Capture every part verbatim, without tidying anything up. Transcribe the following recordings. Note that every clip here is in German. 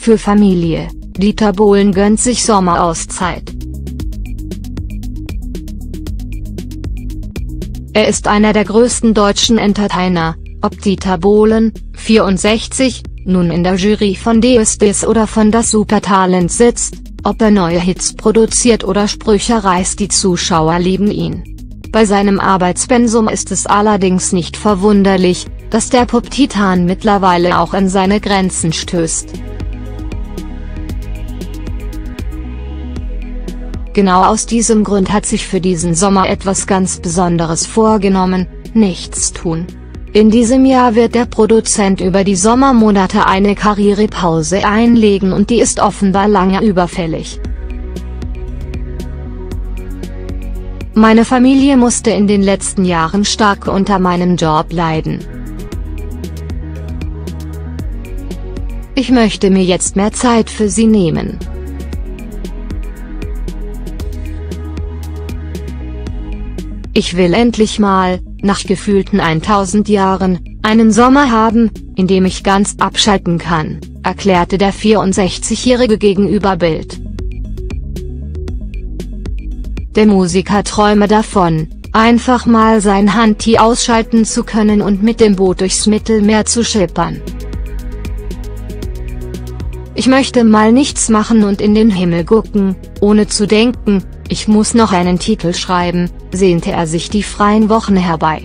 für Familie. Dieter Bohlen gönnt sich Sommerauszeit. Er ist einer der größten deutschen Entertainer, ob Dieter Bohlen, vierundsechzig, nun in der Jury von D S D S oder von Das Supertalent sitzt, ob er neue Hits produziert oder Sprüche reißt, die Zuschauer lieben ihn. Bei seinem Arbeitspensum ist es allerdings nicht verwunderlich, dass der Pop-Titan mittlerweile auch an seine Grenzen stößt. Genau aus diesem Grund hat sich für diesen Sommer etwas ganz Besonderes vorgenommen: nichts tun. In diesem Jahr wird der Produzent über die Sommermonate eine Karrierepause einlegen, und die ist offenbar lange überfällig. Meine Familie musste in den letzten Jahren stark unter meinem Job leiden. Ich möchte mir jetzt mehr Zeit für sie nehmen. Ich will endlich mal, nach gefühlten tausend Jahren, einen Sommer haben, in dem ich ganz abschalten kann, erklärte der vierundsechzigjährige gegenüber BILD. Der Musiker träume davon, einfach mal sein Handy ausschalten zu können und mit dem Boot durchs Mittelmeer zu schippern. Ich möchte mal nichts machen und in den Himmel gucken, ohne zu denken, ich muss noch einen Titel schreiben, sehnte er sich die freien Wochen herbei.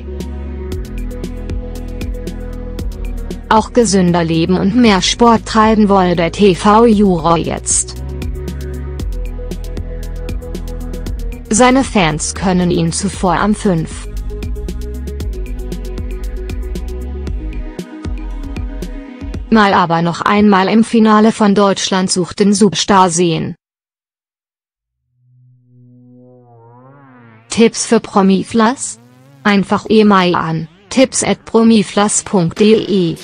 Auch gesünder leben und mehr Sport treiben wolle der T V-Juror jetzt. Seine Fans können ihn zuvor am fünf. Mal aber noch einmal im Finale von Deutschland sucht den Superstar sehen. Tipps für Promiflash? Einfach E-Mail an tipps at promiflash punkt de.